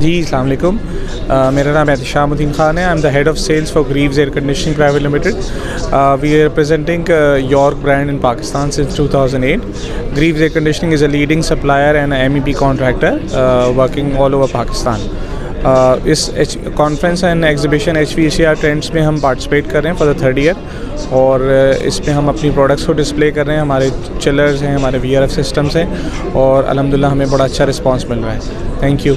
जी अस्सलाम वालेकुम। मेरा नाम एहतशामुद्दीन खान है। I am the head of sales for Greaves air conditioning private limited. We are representing York brand in Pakistan since 2008। Greaves air conditioning is a leading supplier and MEP contractor working all over Pakistan. इस conference and exhibition HVACR trends में हम participate कर रहे हैं for the third year और इसमें हम अपनी प्रोडक्ट्स को डिस्प्ले कर रहे हैं। हमारे चिलर्स हैं, हमारे VRF सिस्टम्स हैं और अल्हम्दुलिल्लाह हमें बड़ा अच्छा रिस्पॉन्स मिल रहा है। Thank you.